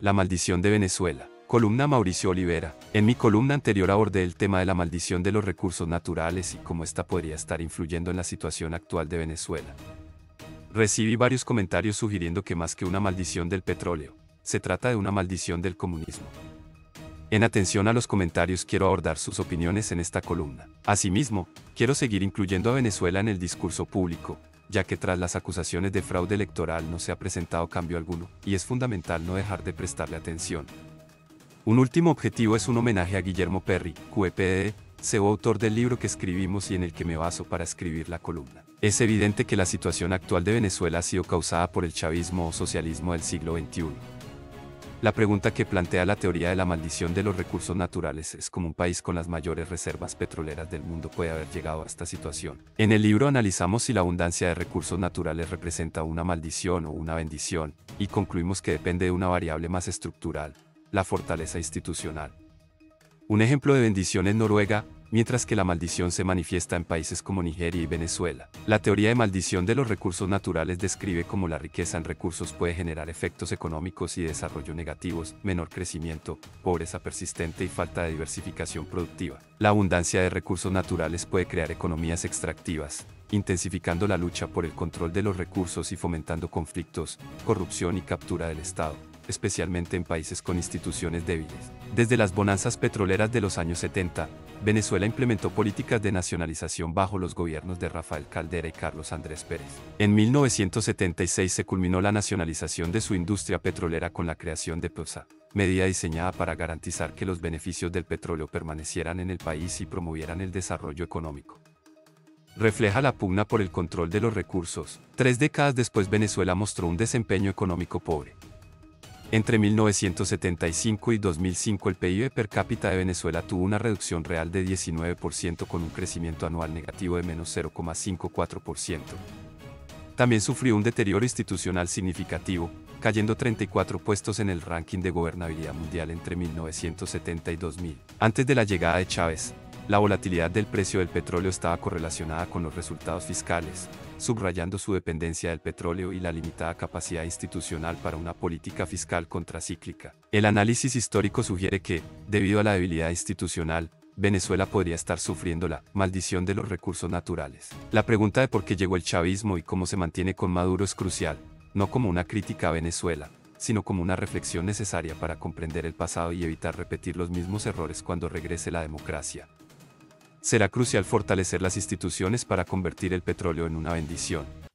La maldición de Venezuela. Columna Mauricio Olivera. En mi columna anterior abordé el tema de la maldición de los recursos naturales y cómo ésta podría estar influyendo en la situación actual de Venezuela. Recibí varios comentarios sugiriendo que más que una maldición del petróleo, se trata de una maldición del comunismo. En atención a los comentarios quiero abordar sus opiniones en esta columna. Asimismo, quiero seguir incluyendo a Venezuela en el discurso público, ya que tras las acusaciones de fraude electoral no se ha presentado cambio alguno, y es fundamental no dejar de prestarle atención. Un último objetivo es un homenaje a Guillermo Perry, QPD, autor del libro que escribimos y en el que me baso para escribir la columna. Es evidente que la situación actual de Venezuela ha sido causada por el chavismo o socialismo del siglo XXI. La pregunta que plantea la teoría de la maldición de los recursos naturales es cómo un país con las mayores reservas petroleras del mundo puede haber llegado a esta situación. En el libro analizamos si la abundancia de recursos naturales representa una maldición o una bendición, y concluimos que depende de una variable más estructural: la fortaleza institucional. Un ejemplo de bendición es Noruega, mientras que la maldición se manifiesta en países como Nigeria y Venezuela. La teoría de maldición de los recursos naturales describe cómo la riqueza en recursos puede generar efectos económicos y desarrollo negativos: menor crecimiento, pobreza persistente y falta de diversificación productiva. La abundancia de recursos naturales puede crear economías extractivas, intensificando la lucha por el control de los recursos y fomentando conflictos, corrupción y captura del Estado, especialmente en países con instituciones débiles. Desde las bonanzas petroleras de los años 70, Venezuela implementó políticas de nacionalización bajo los gobiernos de Rafael Caldera y Carlos Andrés Pérez. En 1976 se culminó la nacionalización de su industria petrolera con la creación de PDVSA, medida diseñada para garantizar que los beneficios del petróleo permanecieran en el país y promovieran el desarrollo económico. Refleja la pugna por el control de los recursos. 3 décadas después, Venezuela mostró un desempeño económico pobre. Entre 1975 y 2005 el PIB per cápita de Venezuela tuvo una reducción real de 19% con un crecimiento anual negativo de menos 0,54%. También sufrió un deterioro institucional significativo, cayendo 34 puestos en el ranking de gobernabilidad mundial entre 1970 y 2000. Antes de la llegada de Chávez, la volatilidad del precio del petróleo estaba correlacionada con los resultados fiscales, subrayando su dependencia del petróleo y la limitada capacidad institucional para una política fiscal contracíclica. El análisis histórico sugiere que, debido a la debilidad institucional, Venezuela podría estar sufriendo la maldición de los recursos naturales. La pregunta de por qué llegó el chavismo y cómo se mantiene con Maduro es crucial, no como una crítica a Venezuela, sino como una reflexión necesaria para comprender el pasado y evitar repetir los mismos errores cuando regrese la democracia. Será crucial fortalecer las instituciones para convertir el petróleo en una bendición.